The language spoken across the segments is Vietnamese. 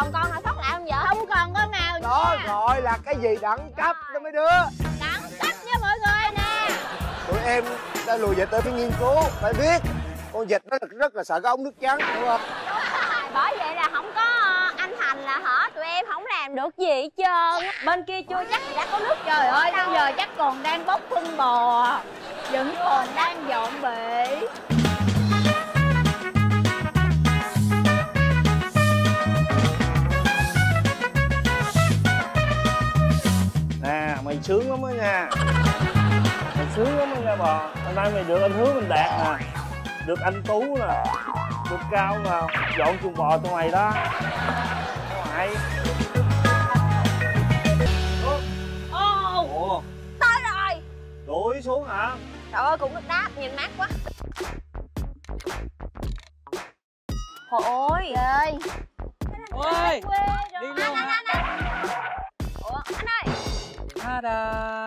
còn con nào sót lại không vợ? Không còn con nào nữa. Đó gọi là cái gì đẳng cấp đó mấy đứa. Đẳng cấp với mọi người nè. Tụi em đã lùi về tới phải nghiên cứu, phải biết. Con vịt nó rất là sợ cái ống nước trắng, đúng không? Bởi vậy là không có anh Thành là hả tụi em không làm được gì hết trơn. Bên kia chưa chắc đã có nước. Trời ơi bây giờ chắc còn đang bốc phân bò, vẫn còn đang dọn bể. Nè mày sướng lắm đó nha. Mày sướng lắm đó nha bò. Hôm nay mày được anh Hứa Minh Đạt nè, được anh Tú nè, được Cao nè, dọn chuồng bò cho mày đó. Mày ồ tới rồi. Đuổi xuống hả? Trời ơi cũng được đáp, nhìn mát quá. Ôi ơi. Ôi đi luôn hả? Ủa anh ơi.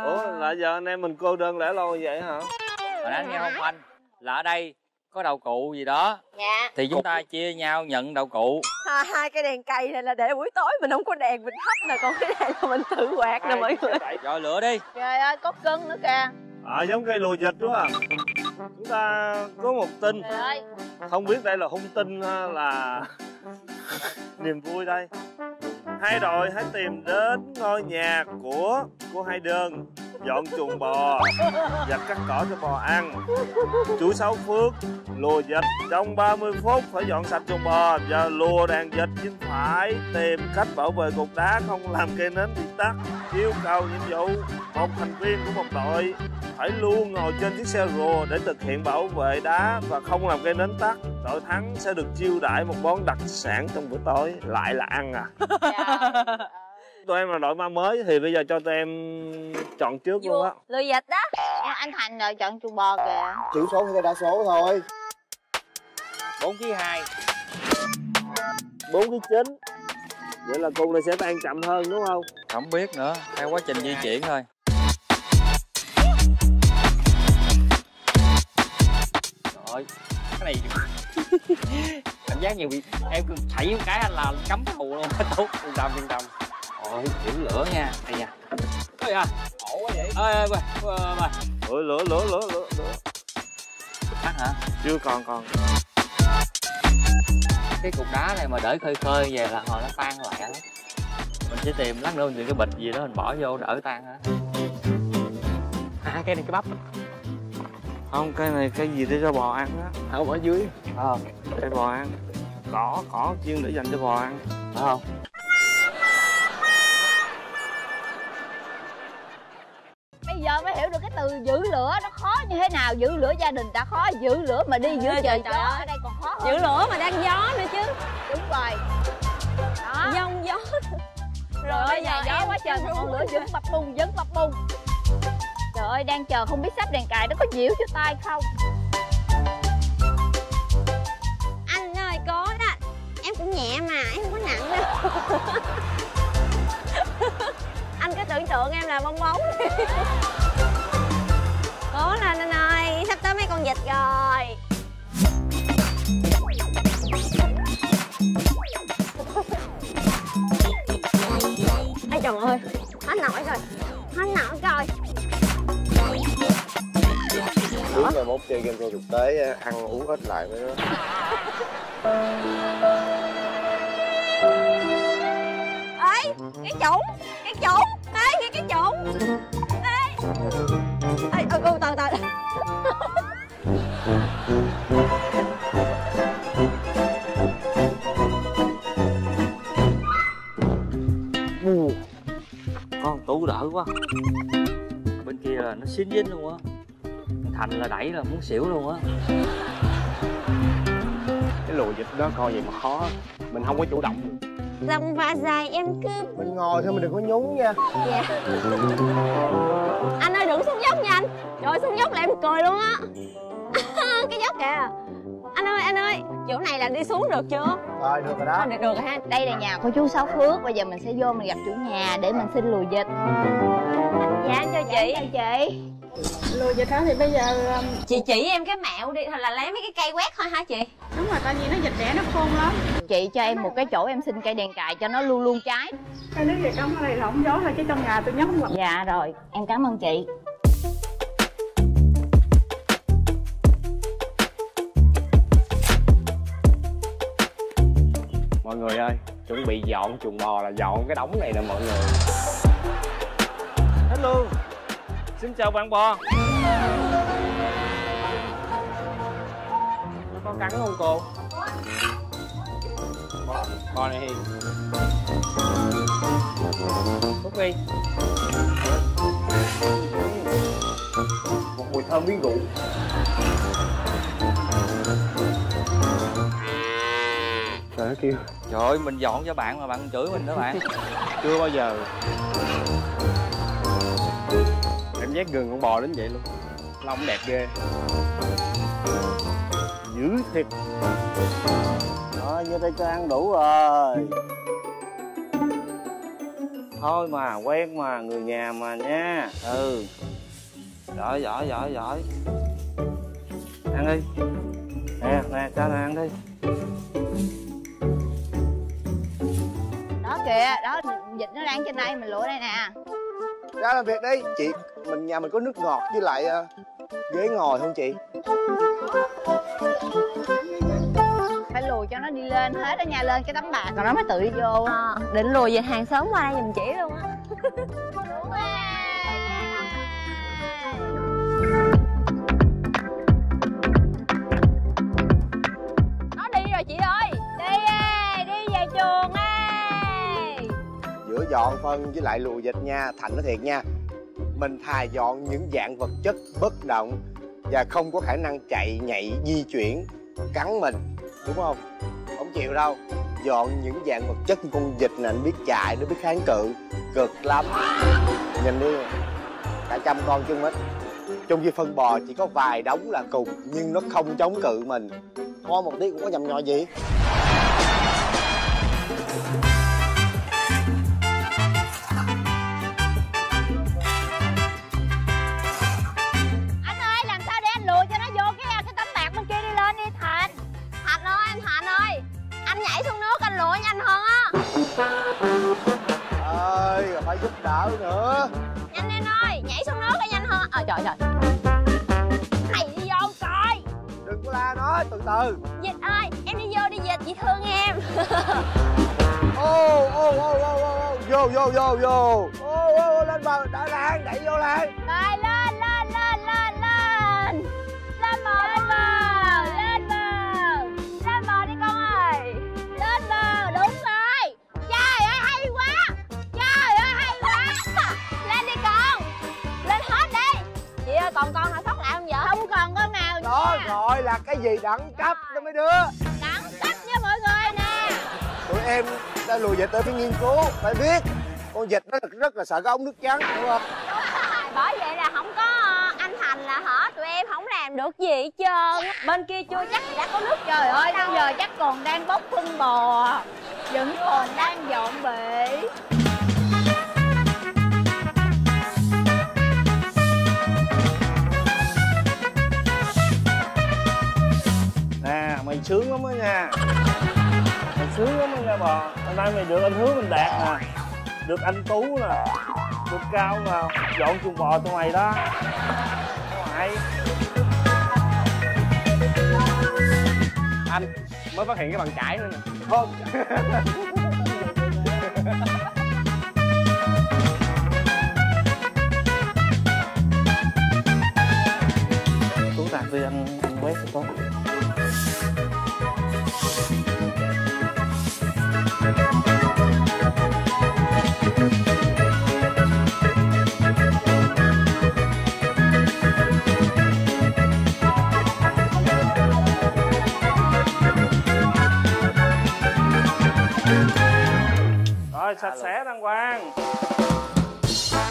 Ủa là giờ anh em mình cô đơn lẻ loi vậy hả? Hồi nãy nghe không anh? Là ở đây có đậu cụ gì đó. Dạ. Thì chúng ta chia nhau nhận đậu cụ. Hai cái đèn cây này là để buổi tối mình không có đèn mình hấp nè, còn cái này là mình tự quạt nè mọi người. Rồi lửa đi. Trời ơi có cưng nữa kìa. Giống cây lùi vịt đúng không? Chúng ta có một tin. Trời ơi. Không biết đây là hung tin là niềm vui đây. Hai đội hãy tìm đến ngôi nhà của hai đường, dọn chuồng bò và cắt cỏ cho bò ăn. Chú Sáu Phước lùa vịt trong 30 phút phải dọn sạch chuồng bò và lùa đàn vịt, nhưng phải tìm cách bảo vệ cột đá không làm cây nến bị tắt. Yêu cầu nhiệm vụ một thành viên của một đội phải luôn ngồi trên chiếc xe rùa để thực hiện bảo vệ đá và không làm cây nến tắt. Đội thắng sẽ được chiêu đãi một món đặc sản trong bữa tối. Lại là ăn à? Tụi em là đội ma mới thì bây giờ cho tụi em chọn trước luôn á. Lùi vịt đó. Anh Thành rồi chọn chuồng bò kìa. Chữ số thì đa số thôi. 4 ký 2, 4 ký 9. Vậy là cùng này sẽ tan chậm hơn đúng không? Không biết nữa, theo quá trình di chuyển thôi. Trời ơi, cái này cảm giác nhiều việc. Em cứ xảy một cái là cấm thù luôn. Tốt, yên tâm. Ôi, giữ lửa nha. Đây nha. Ôi à, ổ quá vậy. Ê, lửa. Tắt hả? Chưa còn. Cái cục đá này mà đỡ khơi về là hồi nó tan lại á. Mình sẽ tìm lát nữa những cái bịch gì đó mình bỏ vô đỡ tan hả? À, cái này cái bắp. Không, cái này cái gì để cho bò ăn á. Không, ở dưới. Để bò ăn. Cỏ chuyên để dành cho bò ăn. Phải không? Bây giờ mới hiểu được cái từ giữ lửa nó khó như thế nào. Giữ lửa gia đình đã khó, giữ lửa mà đi giữ trời ơi, ở đây còn khó hơn. Giữ lửa mà đang gió nữa chứ. Đúng rồi. Đó. Dông gió. Rồi bây giờ gió quá trời, con lửa vẫn bập bùng. Trời ơi, đang chờ không biết sắp đèn cài nó có diễu cho tay không. Anh ơi, có đó. Em cũng nhẹ mà, em không có nặng đâu. Anh cứ tưởng tượng em là bong bóng. Cố lên anh ơi, sắp tới mấy con vịt rồi. Ê trời ơi, hết nổi rồi. Đúng rồi, mốt chơi game thực tế ăn uống hết lại mới đó. Ê, cái chủng. Ê, nghe cái chủng. Ê, từ. Con Tú đỡ quá. Bên kia là nó xín dính luôn á. Thành là đẩy là muốn xỉu luôn á. Cái lùi vịt đó coi vậy mà khó. Mình không có chủ động. Rộng và dài em cứ... Mình ngồi thôi, mình đừng có nhún nha. Dạ. Anh ơi đừng xuống dốc nha anh. Rồi xuống dốc là em cười luôn á. Cái dốc kìa. Anh ơi, chỗ này là đi xuống được chưa? Rồi, được rồi đó. Được rồi ha. Đây là nhà của chú Sáu Phước. Bây giờ mình sẽ vô mình gặp chủ nhà để mình xin lùi vịt. Dạ cho chị. Lùi vịt đó thì bây giờ... Chị chỉ em cái mẹo đi, là lấy mấy cái cây quét thôi hả chị? Đúng rồi, tại vì nó dịch đẻ nó khôn lắm. Chị cho em một cái chỗ em xin cây đèn cài cho nó luôn luôn trái. Cái nước về trong này là không gió thôi chứ trong nhà tôi nhớ không gặp. Dạ rồi, em cảm ơn chị. Mọi người ơi, chuẩn bị dọn chuồng bò là dọn cái đống này nè mọi người. Hello, xin chào bạn bò. Có cắn không cô? Bò này hiền. Cút đi. Một mùi thơm quyến rũ. Trời nó kêu. Trời ơi, mình dọn cho bạn mà bạn chửi mình đó bạn. Chưa bao giờ. Em nhét gừng con bò đến vậy luôn. Lông đẹp ghê. Dữ thiệt. Thôi vô đây cho ăn đủ rồi. Thôi mà, quen mà, người nhà mà nha. Ừ. Giỏi, giỏi, giỏi, giỏi. Ăn đi. Nè, nè, cho nó ăn đi. Đó kìa, đó, vịt nó đang trên đây, mình lựa đây nè. Ra làm việc đi chị, mình nhà mình có nước ngọt với lại ghế ngồi không chị? Phải lùi cho nó đi lên hết đó nha, lên cái tấm bạc rồi nó mới tự đi vô. Định lùi về hàng xóm qua đây giùm chỉ luôn á. Nó đi rồi chị ơi, đi ơi, đi về chuồng á. Giữa dọn phân với lại lùi dịch nha, Thành nói thiệt nha, mình thà dọn những dạng vật chất bất động và không có khả năng chạy nhảy di chuyển cắn mình, đúng không? Không chịu đâu, dọn những dạng vật chất con vịt nè, biết chạy, nó biết kháng cự, cực lắm. Nhìn đi, cả trăm con chân mít, trong khi phân bò chỉ có vài đống là cùng nhưng nó không chống cự mình, ho một tiếng cũng có nhầm nhò gì. Nữa. Nhanh lên ơi, nhảy xuống nước cái nhanh hơn. Trời trời. Mày đi vô coi. Đừng có la nó, từ từ. Dịch ơi, em đi vô đi dịch, chị thương em. Vô vô vô vô. Lên bờ, đợi Lan, đẩy vô Lan. Rồi lên lên lên lên lên. Lên bờ lên bờ. Lên bờ. Lên bờ đi con ơi. Lên bờ, đúng rồi. Trời ơi hay quá. Lên đi con, lên hết đi. Chị ơi còn con nào sót lại không vậy? Không còn con nào. Đó gọi là cái gì đẳng cấp đó mấy đứa. Đẳng cấp nha mọi người nè. Tụi em đã lùi về tới phải nghiên cứu, phải biết. Con vịt nó rất là sợ cái ống nước trắng, đúng không? Bởi vậy là không có anh Thành là hả? Tụi em không làm được gì hết trơn. Bên kia chưa chắc đã có nước. Trời ơi, bây giờ chắc còn đang bốc phân bò, vẫn còn đang dọn bể. Nè, mày sướng lắm đó nha. Mày sướng lắm đó nha bò. Hôm nay mày được anh Hứa Minh Đạt nè, được anh Tú nè, được Cao nè, dọn chuồng bò cho mày đó. Mày. Anh mới phát hiện cái bàn chải nữa nè. Không. Tú Đạt đi anh quét cho con. Rồi sạch sẽ đàng hoàng.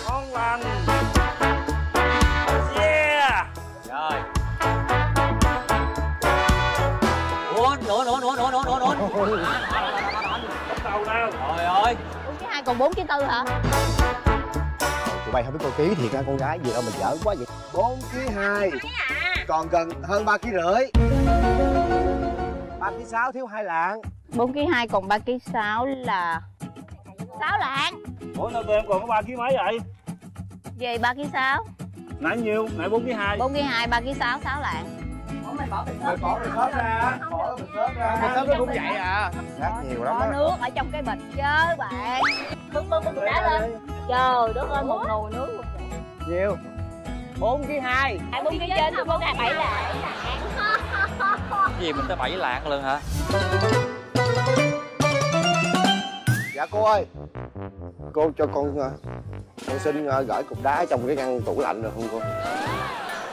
Ngon lành. Yeah. Rồi. Đổ. Đầu nào. Trời ơi. 4 cái 2 còn 4 cái 4 hả? Tụi bay không biết con ký thiệt ra con gái gì đâu mà dở quá vậy. 4 kg 2. Còn gần hơn 3,5 kg. 3,6 kg thiếu 2 lạng. 4,2 kg còn 3,6 kg là 6 lạng. Ủa sao tụi em còn có 3 kg mấy vậy? Về 3,6 kg. Nãy nhiêu? Nãy 4,2 kg. 4,2 kg, 3,6 kg, 6 lạng. Ủa mày bỏ bịch xốp ra. Bỏ bịch xốp ra. Bỏ bịch xốp ra. Bịch xốp nó cũng vậy à. Rác nhiều lắm. Có nước ở trong cái bịch chứ bạn. Bưng bưng bưng đá lên. Trời đất ơi, một nồi nước luôn. Nhiều. 4,2 kg. 4 kg trên tôi 4,7 lạng. Cái gì mình tới 7 lạng luôn hả? Dạ cô ơi, cô cho con xin gửi cục đá trong cái ngăn tủ lạnh được không cô?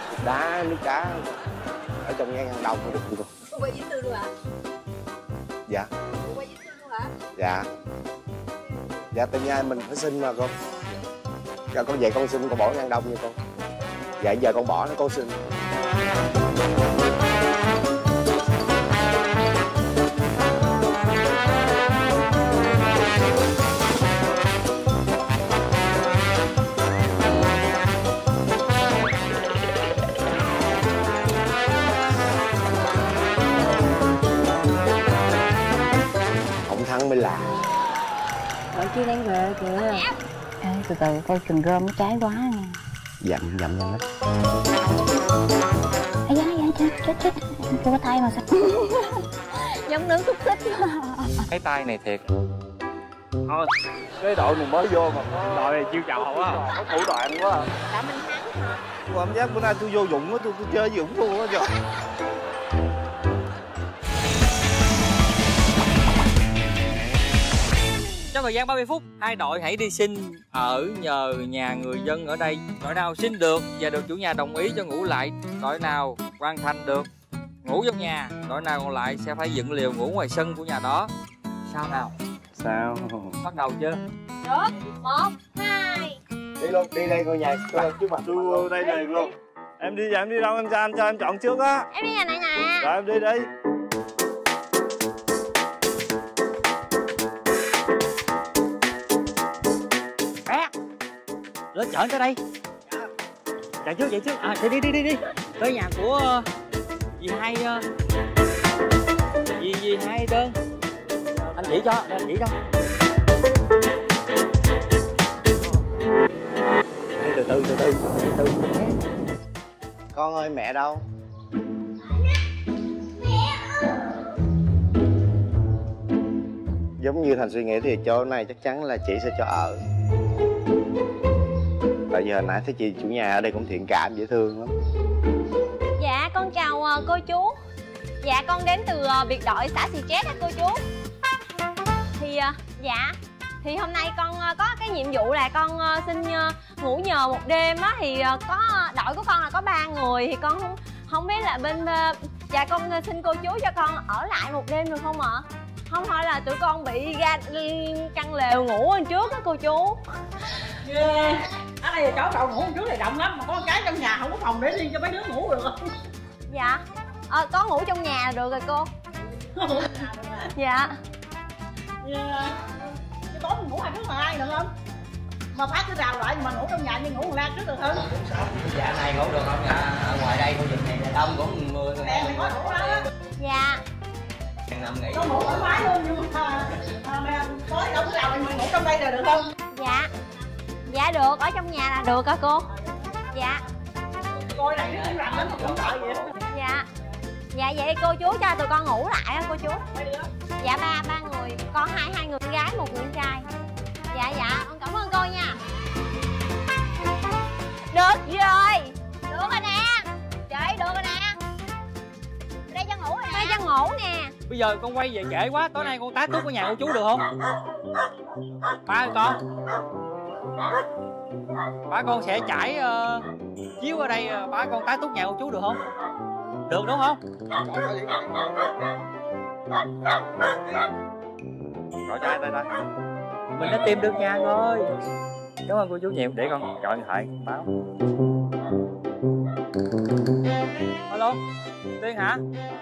Cục đá, nước cá ở trong ngăn đông được không cô? Cô quay dưới tư luôn hả? Dạ. Cô quay dưới tư luôn hả? Dạ. Dạ tự nhiên mình phải xin mà cô. Dạ con về con xin, con bỏ ngăn đông nha con. Dạ giờ con bỏ nó con xin. Mới là ở kia đang về kìa. Ê, từ từ cây sừng rơm nó cháy quá nha. Dặm dặm nhanh lắm. Ây da, chết. Tôi có tay mà sao? Giống nướng xúc xích. Cái tay này thiệt. Thôi, cái đội mình mới vô mà đội này chiêu chào hậu á, có thủ đoạn quá. À. Đã mình thắng hả? Tôi cảm giác bữa nay tôi vô dụng á, tôi chơi dũng thua á trời. Trong thời gian 30 phút, hai đội hãy đi xin ở nhờ nhà người dân ở đây. Đội nào xin được và được chủ nhà đồng ý cho ngủ lại, đội nào hoàn thành được ngủ trong nhà, đội nào còn lại sẽ phải dựng lều ngủ ngoài sân của nhà đó. Sao nào? Sao? Bắt đầu chưa? Được, 1, 2. Đi luôn, đi đây ngôi nhà trước mặt. Tôi đây liền luôn. Em đi nhà em đi đâu em cho em chọn trước á. Em đi nhà này nè. Rồi em đi đi. Nó chở tới đây. Chạy trước, chạy trước. À, đi. Tới nhà của dì hai đơn. Anh chỉ cho, anh chỉ cho. Từ từ. Con ơi, mẹ đâu? Mẹ ơi. Giống như Thành suy nghĩ thì chỗ này chắc chắn là chị sẽ cho ở. Tại vì hồi nãy thấy chị chủ nhà ở đây cũng thiện cảm dễ thương lắm. Dạ con chào cô chú. Dạ con đến từ biệt đội xã Xì Chết á cô chú. Thì dạ thì hôm nay con có cái nhiệm vụ là con xin ngủ nhờ một đêm á. Thì có đội của con là có 3 người. Thì con không biết là bên dạ con xin cô chú cho con ở lại một đêm được không ạ? Không thôi là tụi con bị ra căn lều ngủ ở trước á cô chú. Yeah. Ở đây chỗ cậu ngủ trước này rộng lắm mà có cái trong nhà không có phòng để riêng cho mấy đứa ngủ được không? Dạ có ngủ trong nhà được rồi cô. Dạ cái tối mình ngủ hai đứa mà ai được không? Mà phát cái rào lại mà ngủ trong nhà nhưng ngủ một la trước được không? Dạ này ngủ được không? Ở ngoài đây khu vực này đông cũng 10 người. Em có ngủ lắm á. Dạ có ngủ thoải mái luôn nhưng mà tối đâu có rào mình ngủ trong đây là được không? Dạ. Dạ được, ở trong nhà là được hả cô? Dạ. Cô này nó cũng làm lắm, cũng đợi vậy. Dạ. Dạ vậy cô chú cho tụi con ngủ lại á cô chú. Dạ ba người, con hai người con gái, 1 người con trai. Dạ dạ, con cảm ơn cô nha. Được rồi. Được rồi nè. Trời được rồi nè. Đây cho ngủ nè. Đây cho ngủ nè. Bây giờ con quay về trễ quá, tối nay con tá túc ở nhà cô chú được không? Ba ơi con. Bà con sẽ trải chiếu ở đây, bà con tái túc nhà cô chú được không? Được đúng không? Rồi trai đây đây. Mình đã tìm được nhà rồi. Cảm ơn cô chú nhiều, để con gọi điện thoại báo. Alo, Tuyên hả?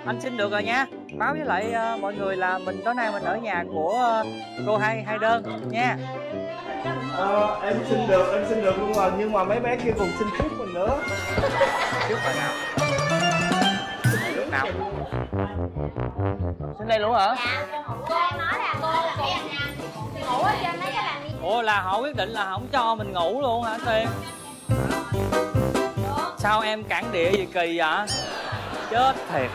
Anh xin được rồi nha. Báo với lại mọi người là mình tối nay mình ở nhà của cô hai đơn nha. Em xin được luôn rồi, nhưng mà mấy bé kia còn xin phút mình nữa. Phút mình nào? được nào. Sinh đây luôn hả? Dạ, cô nói là cô là cái thằng nào ngủ ở trên mấy cái bàn đi. Ủa là họ quyết định là họ không cho mình ngủ luôn hả Tiên? Sao em cản địa gì kỳ vậy? Chết thiệt.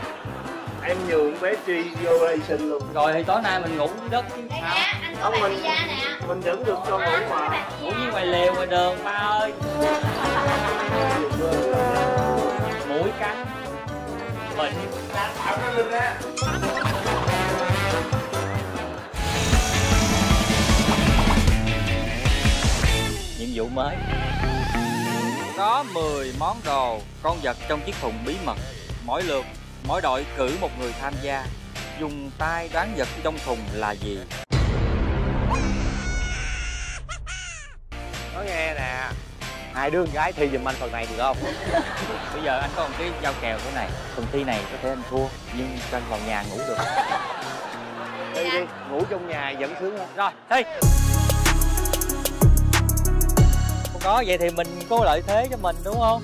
Em nhường bé Tri vô đây xin luôn. Rồi thì tối nay mình ngủ dưới đất chứ sao? Anh có bàn pizza nè. Mình vẫn được cho ngủ mà. Ngủ như ngoài lều ngoài đường ba ơi. Mũi cắn. Bệnh. Thảo nó lên ra. Nhiệm vụ mới. Có 10 món đồ con vật trong chiếc thùng bí mật. Mỗi lượt mỗi đội cử một người tham gia, dùng tay đoán vật trong thùng là gì. Nói nghe nè, hai đứa con gái thi giùm anh phần này được không? Bây giờ anh có một cái giao kèo thế này, phần thi này có thể anh thua nhưng cho anh vào nhà ngủ được. Đi đi, ngủ trong nhà vẫn sướng hơn. Rồi thi. Không có vậy thì mình có lợi thế cho mình đúng không?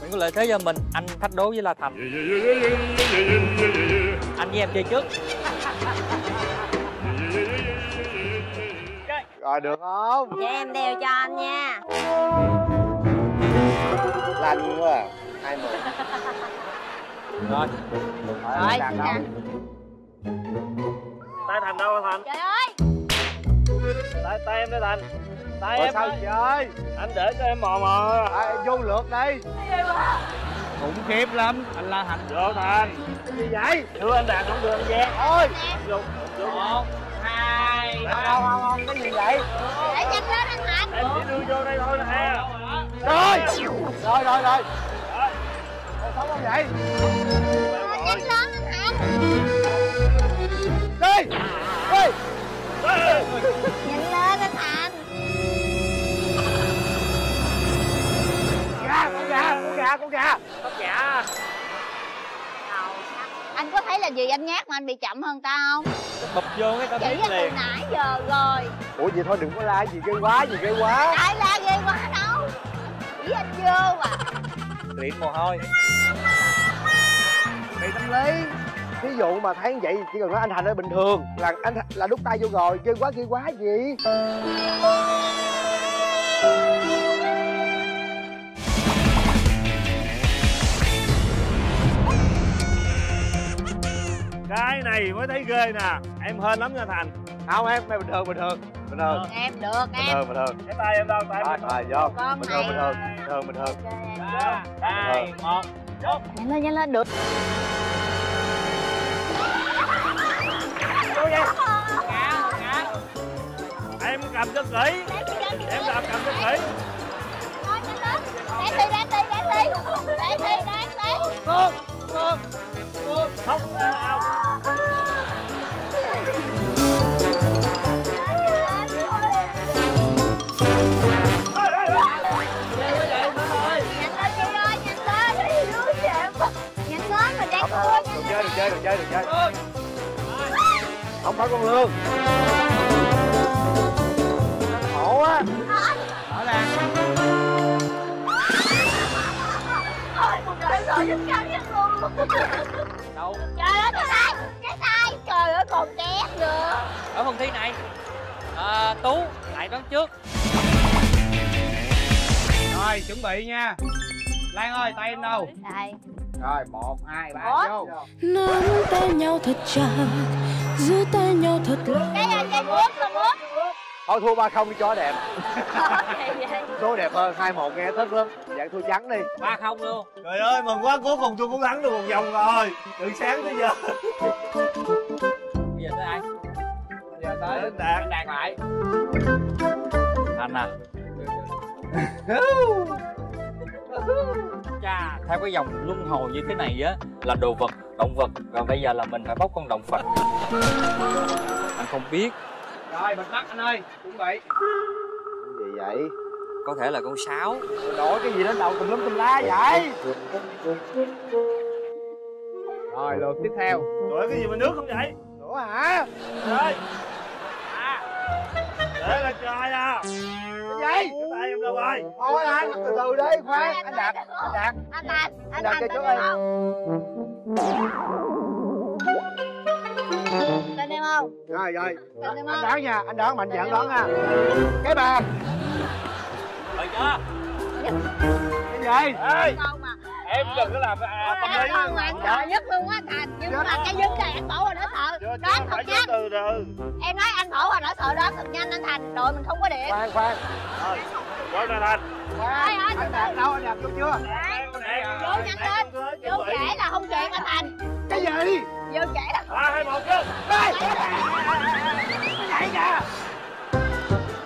Mình có lợi thế cho mình. Anh thách đố với La Thành. Anh với em chơi trước. Rồi được không? Vậy em đeo cho anh nha. Lanh quá à. 20. Rồi. Rồi Thành đâu? Tay Thành đâu Thành? Trời ơi. Tay em đây Thành. Tại em sao chị ơi? Anh để cho em mò mò. Vô lượt đi. Khủng khiếp lắm. Anh La Thành. Vô Thành. Cái gì vậy? Đưa anh Đạt không đưa anh Giang. Thôi. Vô. 1, 2. Không. Cái gì vậy? Để nhanh lên anh Thành. Em chỉ đưa vô đây thôi nè. Rồi. Còn sống không vậy? Nhanh lên anh Thành. Đi. Nhanh lên anh Thành. Con gà. Anh có thấy là gì anh nhát mà anh bị chậm hơn tao không? Bập vô cái tao biết liền. Chỉ từ nãy giờ rồi. Ủa vậy thôi đừng có la gì ghê quá, Ai la ghê quá đâu. Chỉ anh vô à. Liệm mồ hôi. Bị tâm lý. Ví dụ mà thấy vậy chỉ cần nói anh Thành ơi bình thường là anh là đút tay vô rồi, ghê quá gì. Cái này mới thấy ghê nè. Em hên lắm nha Thành. Không em, bình thường. Em được em. Bình thường. Cái tay em đâu? Tay em. Vô. Bình thường. 3, 2, 1. Vô. Nhanh lên được. Vô đi. Cào. Em cầm cho kỹ. Em cầm cho kỹ. Thôi nhanh lên. Để thi. Không sao. Được chơi. Không phải con lương. Khổ á. Ở đây. Ôi, một cái rồi dính cắn nhất luôn. Đâu? Trời ơi, cái tay, trời ơi còn chét nữa. Ở phần thi này, Tú lại đoán trước. Rồi, chuẩn bị nha. Lan ơi, tay em đâu? Đây. Rồi, 1, 2, 3, vô. Nắm tay nhau thật chặt, giữ tay nhau thật lâu. Cái bướm. Thôi thua 3-0 đi cho đẹp. Số đẹp hơn, 2-1 nghe thích lắm. Dạng thua trắng đi. 3-0 luôn. Trời ơi, mừng quá, cuối cùng tôi cũng thắng được một vòng rồi. Từ sáng tới giờ. Bây giờ tới ai? Bây giờ tới Anh Đạt lại. Thành à. Chà, theo cái dòng luân hồi như thế này á là đồ vật, động vật, và bây giờ là mình phải bóc con động vật. Anh không biết. Rồi bịt mắt anh ơi, chuẩn bị. Gì vậy? Có thể là con sáo. Đổi cái gì đến đầu tùm lum tùm la vậy? Rồi lượt tiếp theo. Đổi cái gì mà nước không vậy? Đổ hả? Rồi. Để là trời à. Cái tay em đâu rồi? Thôi anh từ từ đi, khoan. Anh Đạt. Anh Đạt cho chú ơi. Tên em không? Rồi rồi. Tên em không? Anh đoán nha, anh đoán mạnh dạn đoán ha. Cái bàn. Rồi chưa? Cái gì? Ê. Em đừng có làm tâm lý anh nhất luôn á Thành. Nhưng mà cái dứt này anh bổ rồi đỡ sợ. Đoán thật nhanh. Em nói anh bổ rồi đỡ sợ đoán thật nhanh anh Thành. Đội mình không có điểm. Khoan khoan. Rồi nè Thành. Anh Đạt đâu, anh Đạt vô chưa? Vô nhanh lên. Vô trễ là không kịp anh Thành. Cái gì? Vô trễ là 3, 2, 1 chứ. Đây. Cái gì kìa?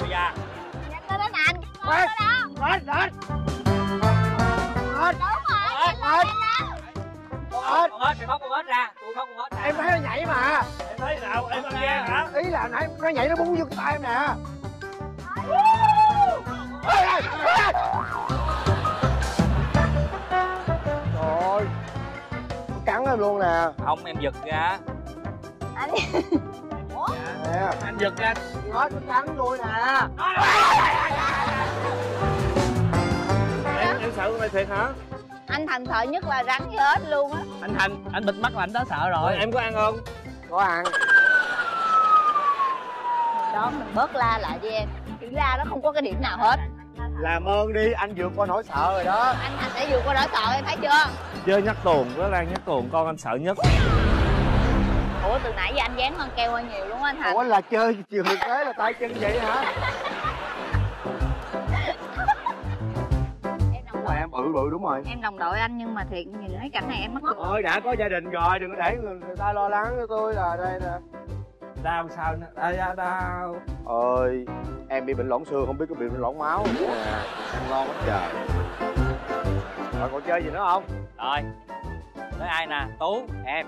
Bây giờ. Nhanh lên anh Thành. Khoan. Lên lên. Lên. Hết. Hết ra. Tôi không hết ra. Em thấy nó nhảy mà. Em thấy nào? Em nghe hả? Ý là nãy nó nhảy nó búng vô tay em nè. Rồi. Cắn em luôn nè. Không em giật ra. Anh. Ủa? Nè. Anh giật ra. Hết nó cắn tôi nè. Em sợ con này thiệt hả? Anh Thành sợ nhất là rắn với ếch luôn á. Anh Thành, anh bịt mắt là anh đã sợ rồi. Em có ăn không? Có ăn. Đó, mình bớt la lại với em. Chữ la nó không có cái điểm nào hết. Làm ơn đi, anh vượt qua nỗi sợ rồi đó. Anh Thành sẽ vượt qua nỗi sợ, em thấy chưa? Chưa nhắc tuồn, với Lan nhắc tuồn con anh sợ nhất. Ủa, từ nãy giờ anh dán con keo hơi nhiều luôn á anh Thành. Ủa là chơi chiều thực tế là tay chân vậy hả? Em bự đúng rồi. Em đồng đội anh nhưng mà thiệt nhìn thấy cảnh này em mất. Ôi đã có gia đình rồi đừng có để người ta lo lắng cho tôi là đây nè. Đau sao nè, đau. Ơi, em bị bệnh loãng xương không biết có bị bệnh loãng máu nè, ăn ngon quá trời. Rồi còn chơi gì nữa không? Rồi. Tới ai nè, Tú, em.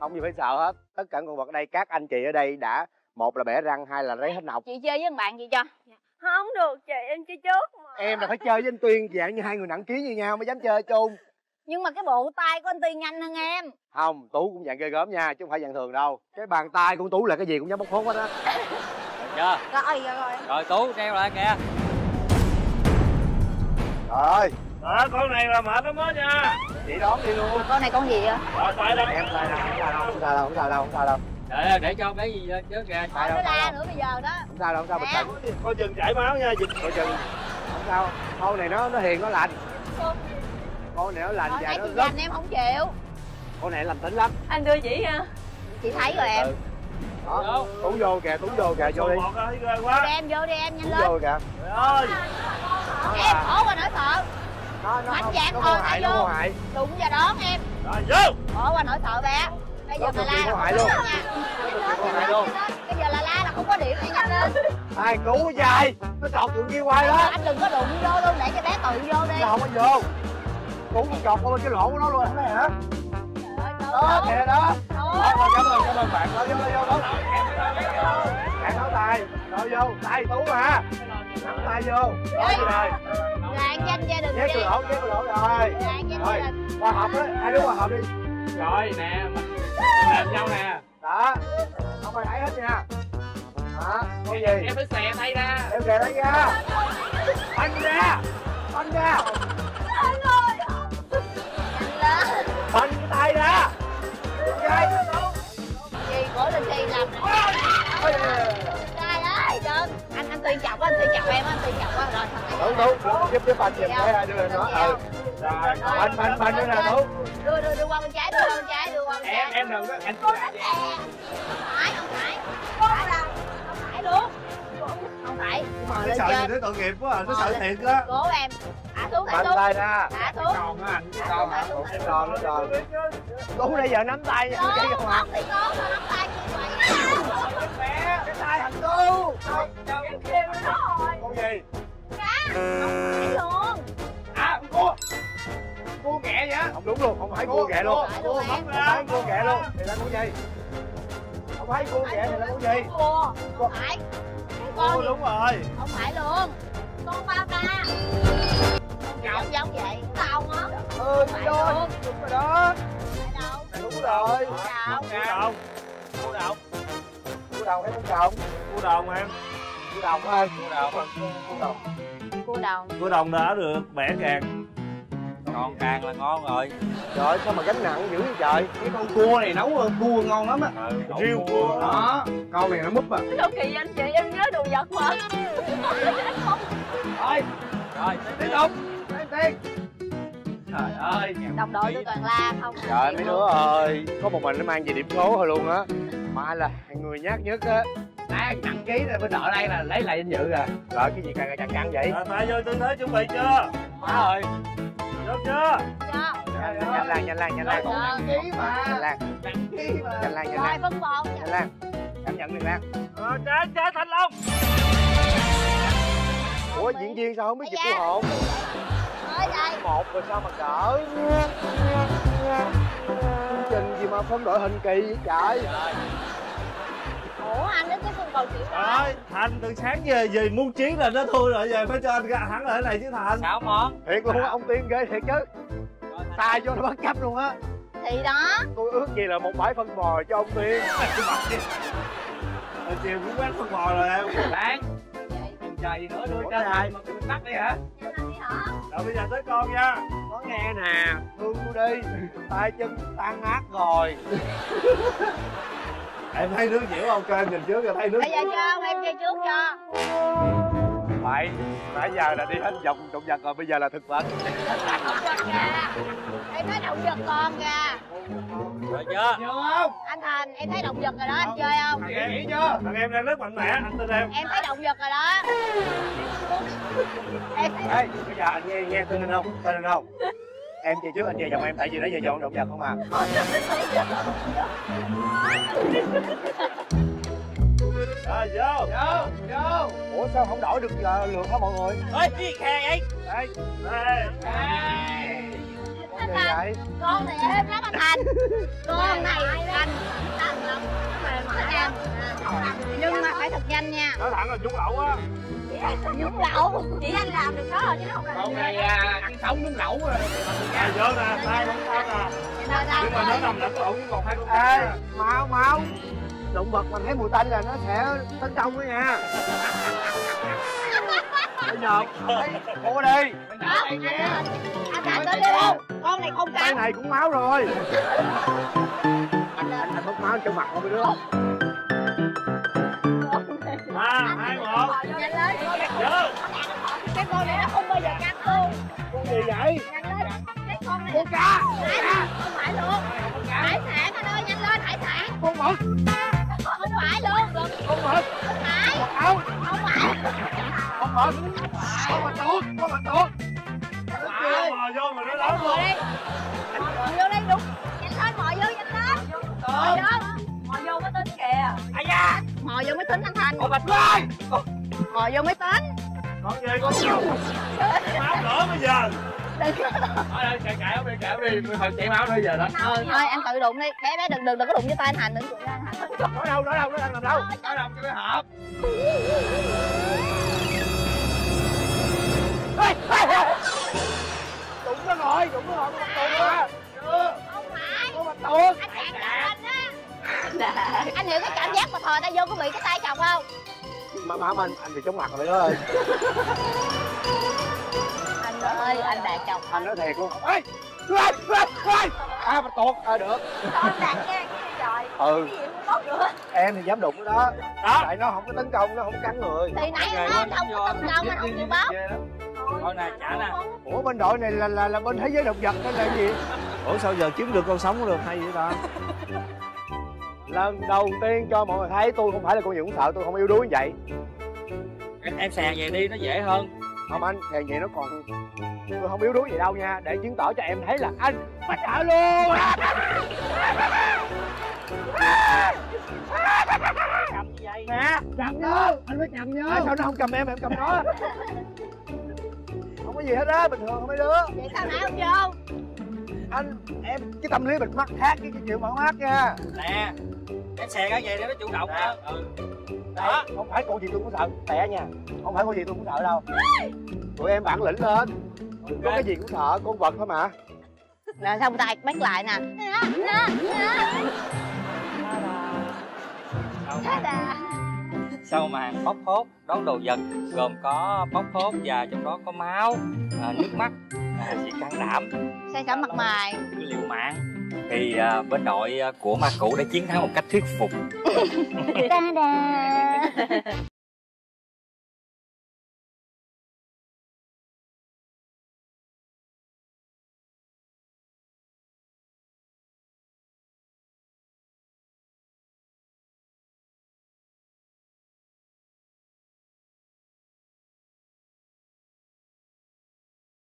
Không gì phải sợ hết, tất cả con vật ở đây các anh chị ở đây đã một là bẻ răng, hai là lấy hết nọc. Chị chơi với bạn chị cho. Không được chị, em chơi trước mà. Em là phải chơi với anh Tuyên dạng như hai người nặng ký như nhau mới dám chơi chung. Nhưng mà cái bộ tay của anh Tuyên nhanh hơn em. Không, Tú cũng dạng ghê gớm nha, chứ không phải dạng thường đâu. Cái bàn tay của Tú là cái gì cũng dám bóc phốt hết á. Chưa? Rồi Tú treo lại kìa. Rồi. Đó, con này là mệt lắm đó nha. Chị đón đi luôn. Con này con gì vậy? Rồi, tay đâu. Em tay đâu, không sao đâu. Để cho cái gì chứ kìa. Thôi nó la nữa bây giờ đó. Không sao bình tĩnh. Coi chừng chảy máu nha, dịch coi chừng. Không sao. Con này nó hiền nó lành. Con này nó lành và nó lắm. Em không chịu. Con này lành tính lắm. Anh đưa chỉ ha. Chị thấy rồi em. Đó. Tú vô kìa, vô đi. Vô đi em nhanh lên. Vô kìa. Trời ơi. Em khổ qua nỗi sợ. Mạnh dạn thôi tay vô. Đụng và đón em. Rồi vô. Khổ qua nỗi sợ bé. Bây giờ là la hại luôn. Bây giờ là la là không có điểm gì nhanh lên. Ai cứu dài. Nó chọc tụi kia quay đó. Anh đừng có đụng vô luôn, để cho bé tự vô đi. Không có vô. Cũng chọc vô cái lỗ của nó luôn hả? Đó kìa đó. Cảm ơn bạn. Vô. Bạn tháo tay. Rồi vô. Tay Tú mà. Nắm tay vô. Đó rồi. Rạng danh gia đình đi. Ghét lỗ rồi. Rạng danh gia đình. Qua hộp đấy. Hai đứa qua hộp đi. Rồi nè. Làm nhau nè. Đó. Không phải đẩy hết nha. Đó. Con gì? Em phải xè tay ra. Em xè tay ra. Banh ra. Anh ơi. Banh cái tay ra. Cái gì? Cổ lên đi làm nè. Trời ơi. Đừng. Anh Tuyên chọc á. Anh Tuyên chọc em á. Anh Tuyên chọc á. Rồi. Đúng. Giúp Banh giùm cái đưa lên nó. Ừ. Rồi. Banh nữa nè Tú. Đưa qua bên trái. Đưa qua bên trái. Em đừng có anh. Cô đánh đè. Không phải luôn. Không phải. Mà nó sợ như thế tội nghiệp quá à. Nó sợ thiệt á. Cố em. Thả xuống. Tay ra. Thả xuống. Còn á anh. Còn. Tú bây giờ nắm tay. Không chạy không hả? Nắm tay chị vậy. Cái tay thằng Tú. Em kêu nó rồi. Con gì? Cá. Không phải luôn. À con cua. Cua ghẹ vậy? Không đúng luôn, không phải cua ghẹ luôn. Không phải cua ghẹ luôn. Thì là con gì? Không phải cua ghẹ thì là con gì? Cua. Không phải. Cua đúng rồi. Không phải luôn. Con bao ta. Giống vậy. Tao ngó. Ừ, phải luôn. Đúng rồi đó. Đúng rồi. Cua đồng hay con đồng? Cua đồng em. Cua đồng. Cua đồng đã được bẻ càng. Ngon càng là ngon rồi. Trời ơi, sao mà gánh nặng dữ vậy trời. Cái con cua này nấu cua ngon lắm á. Riêu cua đó. Con này nó múp à. Sao kỳ vậy anh chị, em nhớ đồ vật mà. Thôi rồi, tiếp tục. Tiếp trời ơi, đồng đội tôi toàn la không. Trời mấy đứa ơi, có một mình nó mang về điểm số thôi luôn á. Mà là người nhát nhất á. Nãy nặng ký rồi, bên đội đây là lấy lại danh dự rồi. Rồi cái gì càng càng căng vậy? Rồi Mã vô tư thế chuẩn bị chưa? Mã ơi. Được chưa? Dạ. Nhanh lan. Nặng ký mà. Nhanh lan. Rồi phân bột. Nhanh lan. Cảm nhận đi Lan. Rồi chế Thành Long. Ủa diễn viên sao không biết dịch của hồn? Một rồi sao mà cỡ chương trình gì mà phân đội hình kỳ vậy trời. Ủa anh đến cái phân cầu chuyện rồi. Thành từ sáng về vì muốn chiến là nó thua rồi, về phải cho anh hẳn lại này chứ Thành. Sao món thiệt luôn á, ông Tiên ghê thiệt chứ. Sai vô nó bắt cắp luôn á. Thì đó, tôi ước gì là một bãi phân bò cho ông Tiên. Hồi chiều cũng quán phân bò rồi em. Lan trời nữa đưa cho thầy mà cũng tắt đi hả? Rồi bây giờ tới con nha. Có nghe nè, thương tôi đi, tay chân tan nát rồi. Em thấy nước dẻo không? Cho em nhìn trước rồi thấy nước. Bây giờ cho không? Em chơi trước cho. Vậy, nãy giờ là đi hết vòng động vật rồi, bây giờ là thực vật. Động vật ra. Em thấy động vật con ra. Rồi chưa? Chưa không? Anh Thành, em thấy động vật rồi đó, anh chơi không? Thằng em nghĩ chưa? Thằng em đang rất mạnh mẽ, anh tin em. Em thấy động vật rồi đó. Em thấy... Ê, bây giờ anh nghe tin anh không? Tin anh không? Em về trước, anh về vòng em, tại vì nó về vòng động vật không à. Rồi, vô! Vô! Ủa sao không đổi được giờ lượt hả mọi người? Ê, cái gì khe vậy? Ê! Con này em lắm anh Thành. Con này anh Thành lắm. Nhưng mà phải thật nhanh nha. Nói thẳng là nhúng lẩu á. Nhúng lẩu. Chỉ anh làm được đó rồi chứ không làm. Con này ăn sống nhúng lẩu rồi. Nè vô nè, tay không sao nè. Nhưng mà nó nằm lẫn lộn còn hai con. Ê, mau. Động vật mà thấy mùi tanh là nó sẽ tấn công đó nha. Bây giờ cô đi. Anh Thành tới đi không? Con này không căng. Con này cũng máu rồi. Anh mất máu trong mặt không biết không? 3, 2, 1. Cái con này nó không bao giờ căng luôn. Con gì vậy? Nhanh lên. Cái con này. Con cá. Không phải luôn. Hải sản anh ơi, nhanh lên hải sản. Con mực. Không phải luôn. Con mực. Không phải. Không phải. Con mà tuốt. Mò vô mà nó lớn luôn. Mò vô đi, đúng. Nhanh lên, mò vô, nhanh lên. Mò vô mới tính kìa. À da. Mò vô mới tính anh Thành. Mò bạch ơi. Mò vô mới tính. Con gì con nhiều. Máu nữa bây giờ. Thôi chạy đi, hồi chạy máu nữa giờ đó. Thôi em tự đụng đi, bé đừng có đụng với tay anh Thành, đừng đụng với anh Thành. Nó đâu, nó đang làm đâu. Nó làm cho cái hộp. Đúng rồi, con tuột ra. Không phải. Con bạch tuột. Anh chặn anh á. Anh hiểu cái cảm giác mà thò tay vô có bị cái tay chọc không? Má anh bị chóng mặt rồi đó ơi. Anh ơi, anh Đạt chọc. Anh nói thiệt luôn. Ê, ơi. À, bạch tuột. Ờ, được. Con Đạt nha, cái gì trời. Cái gì cũng tốt nữa. Em thì dám đụng đó. Tại nó không có tấn công, nó không cắn người. Thì nãy nó không có tấn công, anh không chịu bóp. Thôi nè, trả nè. Ủa bên đội này là bên thế giới động vật hay là gì? Ủa sao giờ kiếm được con sống cũng được hay vậy ta? Lần đầu tiên cho mọi người thấy tôi không phải là con gì cũng sợ, tôi không yếu đuối như vậy. Em sàn về đi, nó dễ hơn. Không anh, sàn vậy nó còn... Tôi không yếu đuối vậy đâu nha, để chứng tỏ cho em thấy là anh phải sợ luôn. Cầm gì vậy? Nè, cầm nhớ, anh phải cầm nhớ. Sao nó không cầm em mà em cầm nó? Không có gì hết á, bình thường không mấy đứa. Vậy sao nãy không vô? Anh, em cái tâm lý mình mắc khác với cái chuyện mà không mắc nha. Nè, em xè cái gì để nó chủ động nha. Đó. Không phải con gì tôi cũng sợ, tệ nha. Không phải con gì tôi cũng sợ đâu. Tụi em bản lĩnh lên. Có cái gì cũng sợ, con vật thôi mà. Nè, xong tay bắt lại nè. Sau màn bóc phốt, đón đồ vật gồm có bóc phốt và trong đó có máu, nước mắt, Chị can đảm, sang cả mặt mày, liệu mạng. Thì bên đội của ma cũ đã chiến thắng một cách thuyết phục. Ta-da.